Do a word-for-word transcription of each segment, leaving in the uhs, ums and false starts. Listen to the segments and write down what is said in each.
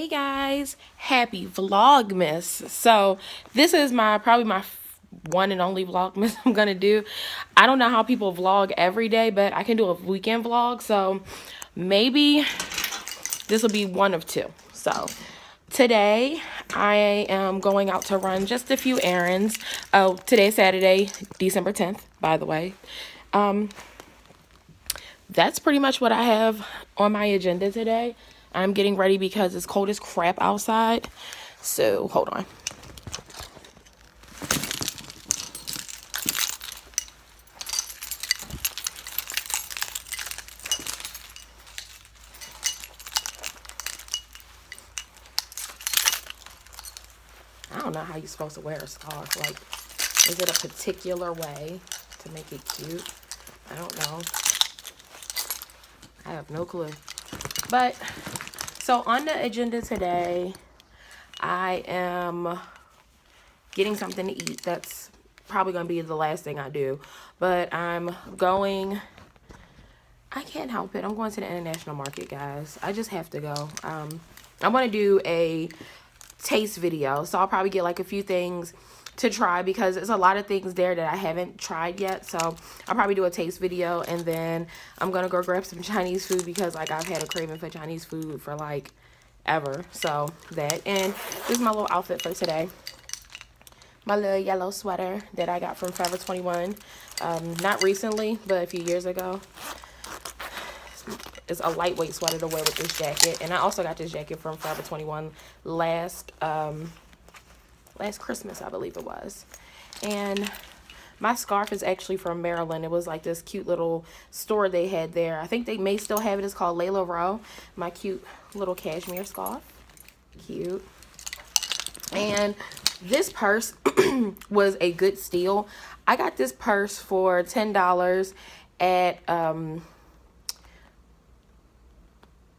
Hey guys, happy Vlogmas. So this is my probably my one and only Vlogmas I'm gonna do. I don't know how people vlog every day, but I can do a weekend vlog, so maybe this will be one of two. So today I am going out to run just a few errands. Oh, today's Saturday, December tenth, by the way. Um that's pretty much what I have on my agenda today. I'm getting ready because it's cold as crap outside. So, hold on. I don't know how you're supposed to wear a scarf. Like, is it a particular way to make it cute? I don't know. I have no clue. But... So on the agenda today, I am getting something to eat. That's probably going to be the last thing I do. But I'm going, I can't help it. I'm going to the international market, guys. I just have to go. Um, I want to do a taste video. So I'll probably get like a few things to try because there's a lot of things there that I haven't tried yet. So I'll probably do a taste video, and then I'm gonna go grab some Chinese food because like I've had a craving for Chinese food for like ever. So that, and this is my little outfit for today. My little yellow sweater that I got from Forever twenty-one. Um, not recently, but a few years ago. It's a lightweight sweater to wear with this jacket. And I also got this jacket from Forever twenty-one last um last Christmas, I believe it was. And my scarf is actually from Maryland. It was like this cute little store they had there. I think they may still have it. It's called Layla Rowe. My cute little cashmere scarf. Cute. And this purse was a good steal. I got this purse for ten dollars at um,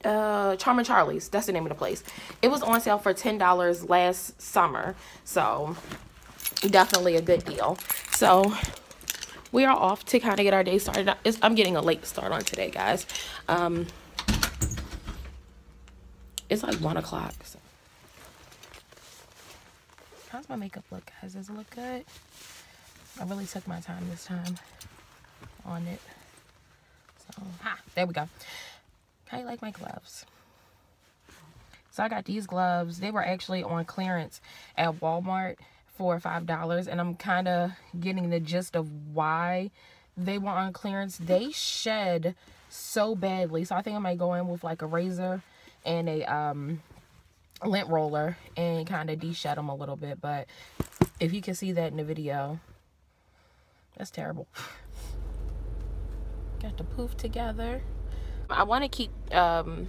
uh Charming Charlie's. That's the name of the place. It was on sale for ten dollars last summer, so definitely a good deal. So we are off to kind of get our day started. It's, I'm getting a late start on today, guys. Um it's like one o'clock, so. How's my makeup look, guys? Does it look good? I really took my time this time on it, so ah, there we go. I like my gloves. So I got these gloves. They were actually on clearance at Walmart for five dollars, and I'm kind of getting the gist of why they were on clearance. They shed so badly, so I think I might go in with like a razor and a um, lint roller and kind of de-shed them a little bit. But if you can see that in the video, that's terrible. Got the poof together. I want to keep um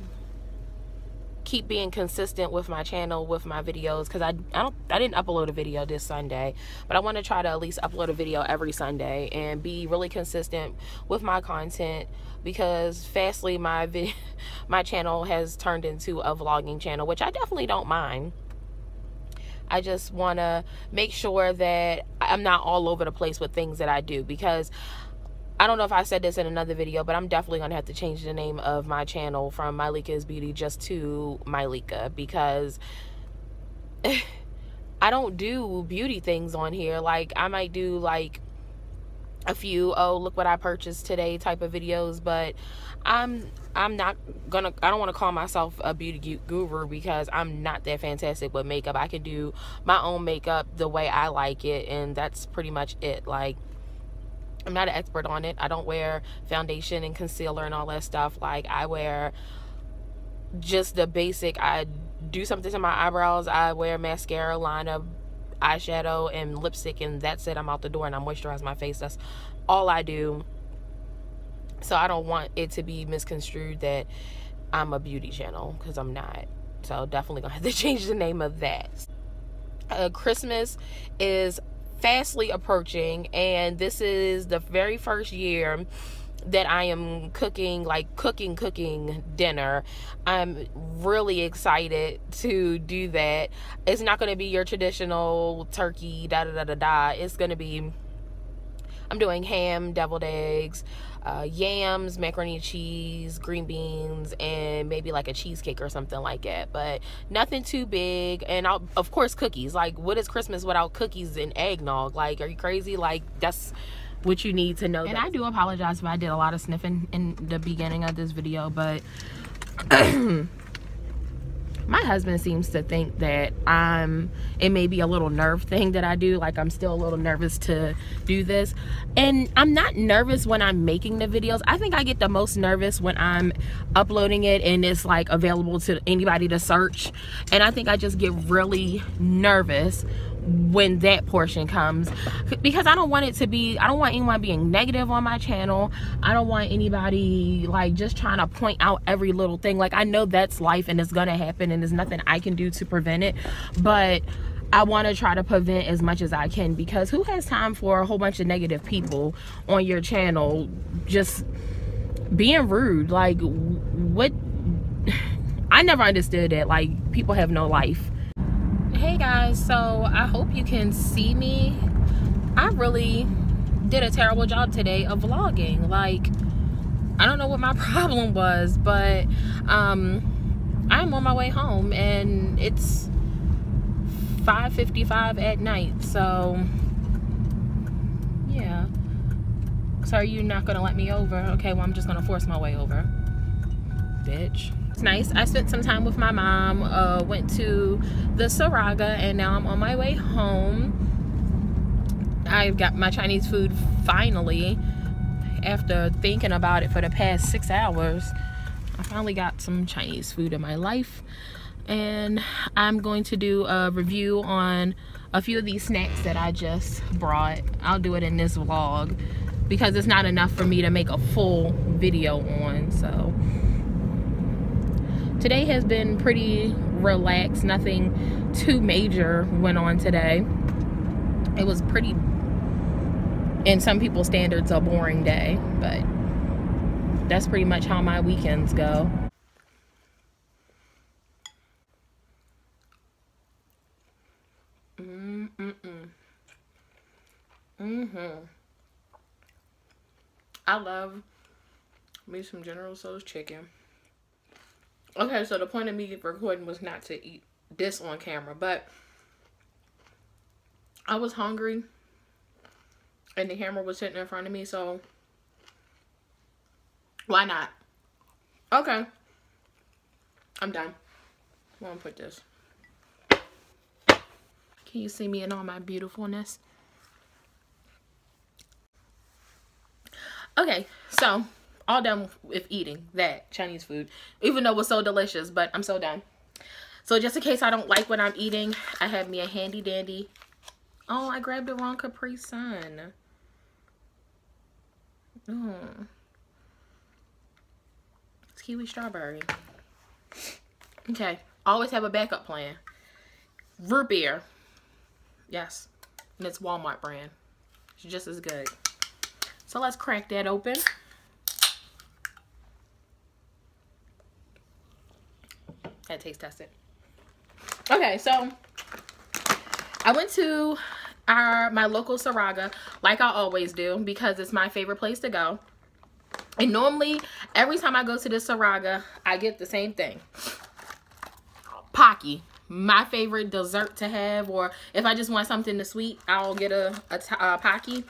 keep being consistent with my channel, with my videos, because I, I don't I didn't upload a video this Sunday, but I want to try to at least upload a video every Sunday and be really consistent with my content, because fastly my vid my channel has turned into a vlogging channel, which I definitely don't mind. I just want to make sure that I'm not all over the place with things that I do, because I don't know if I said this in another video, but I'm definitely going to have to change the name of my channel from Mylika's Beauty just to Mylika, because I don't do beauty things on here. Like, I might do, like, a few, oh, look what I purchased today type of videos, but I'm I'm not going to, I don't want to call myself a beauty guru because I'm not that fantastic with makeup. I can do my own makeup the way I like it, and that's pretty much it. Like, I'm not an expert on it. I don't wear foundation and concealer and all that stuff. Like, I wear just the basic. I do something to my eyebrows. I wear mascara, liner, eyeshadow, and lipstick, and that's it. I'm out the door, and I moisturize my face. That's all I do. So I don't want it to be misconstrued that I'm a beauty channel, because I'm not. So definitely gonna have to change the name of that. Uh, Christmas is fastly approaching, and this is the very first year that I am cooking, like cooking cooking dinner. I'm really excited to do that. It's not going to be your traditional turkey da da da da da. It's going to be, I'm doing ham, deviled eggs, uh, yams, macaroni and cheese, green beans, and maybe like a cheesecake or something like that, but nothing too big. And I'll, of course, cookies. Like, what is Christmas without cookies and eggnog? Like, are you crazy? Like, that's what you need to know. And I do apologize if I did a lot of sniffing in the beginning of this video, but my husband seems to think that I'm, it may be a little nerve thing that I do, like I'm still a little nervous to do this. And I'm not nervous when I'm making the videos. I think I get the most nervous when I'm uploading it and it's like available to anybody to search. And I think I just get really nervous when that portion comes, because I don't want it to be, I don't want anyone being negative on my channel. I don't want anybody like just trying to point out every little thing. Like, I know that's life and it's gonna happen and there's nothing I can do to prevent it, but I want to try to prevent as much as I can, because who has time for a whole bunch of negative people on your channel just being rude? Like, what? I never understood that. Like, people have no life. Hey guys, so I hope you can see me. I really did a terrible job today of vlogging. Like, I don't know what my problem was, but um, I'm on my way home and it's five fifty-five at night, so yeah. So are you not gonna let me over? Okay, well, I'm just gonna force my way over, bitch. It's nice. I spent some time with my mom, uh, went to the Saraga, and now I'm on my way home. I've got my Chinese food finally. After thinking about it for the past six hours, I finally got some Chinese food in my life. And I'm going to do a review on a few of these snacks that I just brought. I'll do it in this vlog because it's not enough for me to make a full video on, so. Today has been pretty relaxed. Nothing too major went on today. It was pretty, in some people's standards, a boring day, but that's pretty much how my weekends go. Mm mm mm. Mm-hmm. I love me some General Tso's chicken. Okay, so the point of me recording was not to eat this on camera, but I was hungry and the camera was sitting in front of me, so why not? Okay, I'm done. I'm gonna put this. Can you see me in all my beautifulness? Okay, so all done with eating that Chinese food, even though it was so delicious, but I'm so done. So just in case I don't like what I'm eating, I have me a handy dandy. Oh, I grabbed the wrong Capri Sun. Mm. It's kiwi strawberry. Okay, always have a backup plan. Root beer. Yes, and it's Walmart brand. It's just as good. So let's crack that open. That taste tested. Okay, so I went to our my local Saraga, like I always do, because it's my favorite place to go. And normally, every time I go to this Saraga, I get the same thing. Pocky, my favorite dessert to have, or if I just want something to sweet, I'll get a, a, a Pocky.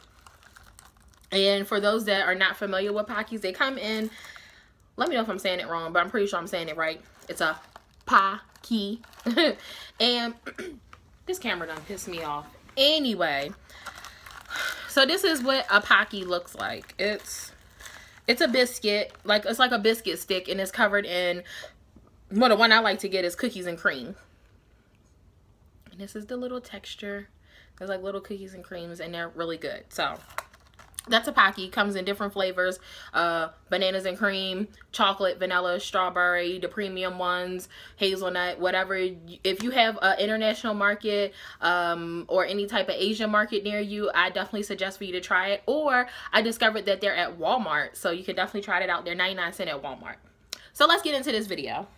And for those that are not familiar with Pockies, they come in, let me know if I'm saying it wrong, but I'm pretty sure I'm saying it right. It's a Pocky. And this camera done pissed me off. Anyway, so this is what a Pocky looks like. It's it's a biscuit, like it's like a biscuit stick, and it's covered in, well, the one I like to get is cookies and cream. And this is the little texture. There's like little cookies and creams, and they're really good. So that's a Pocky. Comes in different flavors, uh, bananas and cream, chocolate, vanilla, strawberry, the premium ones, hazelnut, whatever. If you have an international market um, or any type of Asian market near you, I definitely suggest for you to try it. Or I discovered that they're at Walmart, so you can definitely try it out. They're ninety-nine cents at Walmart. So let's get into this video.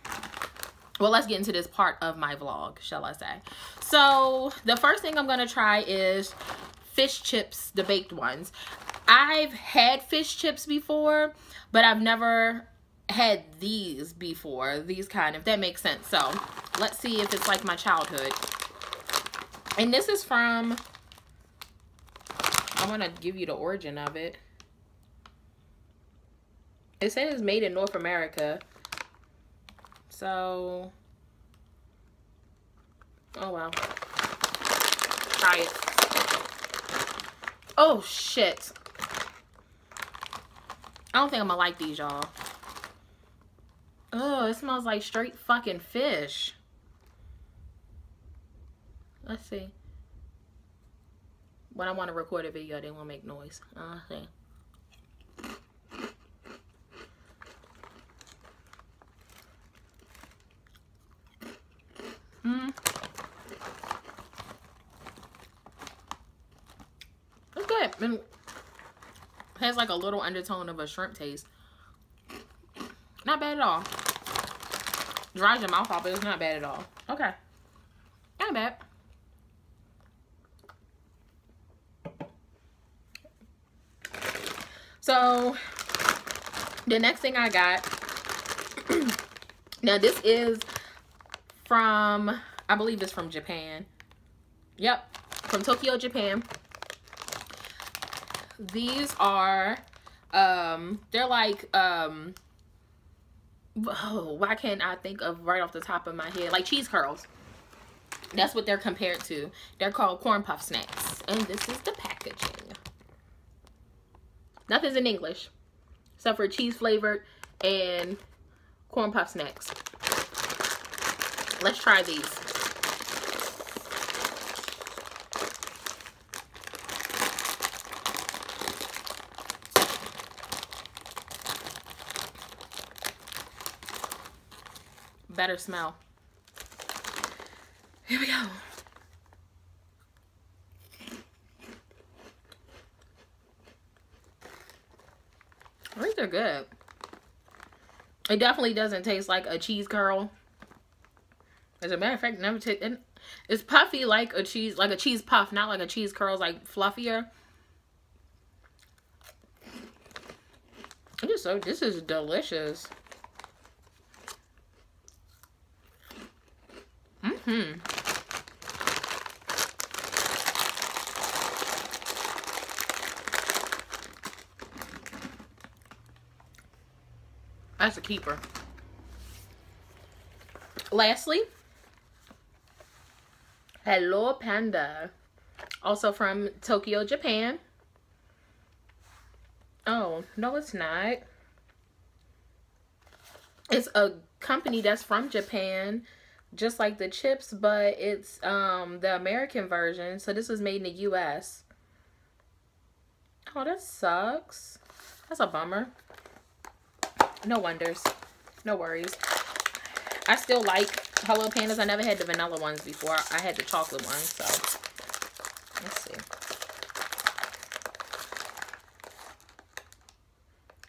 Well, let's get into this part of my vlog, shall I say. So the first thing I'm going to try is fish chips, the baked ones. I've had fish chips before, but I've never had these before. These kind, if that makes sense. So let's see if it's like my childhood. And this is from, I want to give you the origin of it. It says made in North America. So, oh wow. Try it. Oh shit. I don't think I'm gonna like these, y'all. Oh, it smells like straight fucking fish. Let's see. When I want to record a video, they won't make noise. Uh, see. Mm. It's good. And it has like a little undertone of a shrimp taste. Not bad at all. Dries your mouth off, but it's not bad at all. Okay. Not bad. So, the next thing I got, now this is from, I believe it's from Japan. Yep, from Tokyo, Japan. These are, um, they're like, um, oh, why can't I think of right off the top of my head? Like cheese curls. That's what they're compared to. They're called corn puff snacks. And this is the packaging. Nothing's in English, except for cheese flavored and corn puff snacks. Let's try these. Better smell. Here we go. I think they're good. It definitely doesn't taste like a cheese curl. As a matter of fact, never take it. It's puffy like a cheese, like a cheese puff, not like a cheese curl, like fluffier. It is so, this is delicious. Mm-hmm. That's a keeper. Lastly, Hello Panda, also from Tokyo, Japan. Oh, no it's not. It's a company that's from Japan, just like the chips, but it's um, the American version. So this was made in the U S. Oh, that sucks. That's a bummer. No wonders. No worries. I still like Hello Pandas. I never had the vanilla ones before. I had the chocolate ones, so let's see.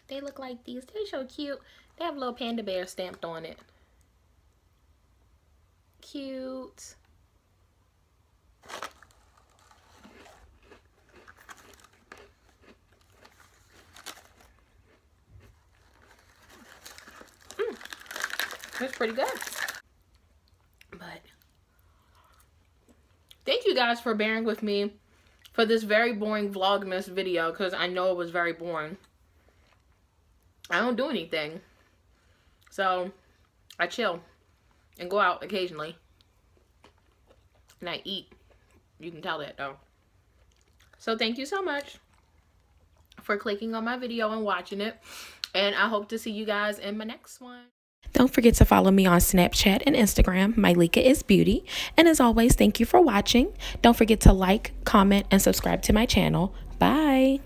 They look like these. They're so cute. They have a little panda bear stamped on it. Cute. It's pretty good. But thank you guys for bearing with me for this very boring Vlogmas video, because I know it was very boring. I don't do anything. So I chill and go out occasionally. And I eat. You can tell that though. So thank you so much for clicking on my video and watching it. And I hope to see you guys in my next one. Don't forget to follow me on Snapchat and Instagram. Mylika is Beauty. And as always, thank you for watching. Don't forget to like, comment, and subscribe to my channel. Bye.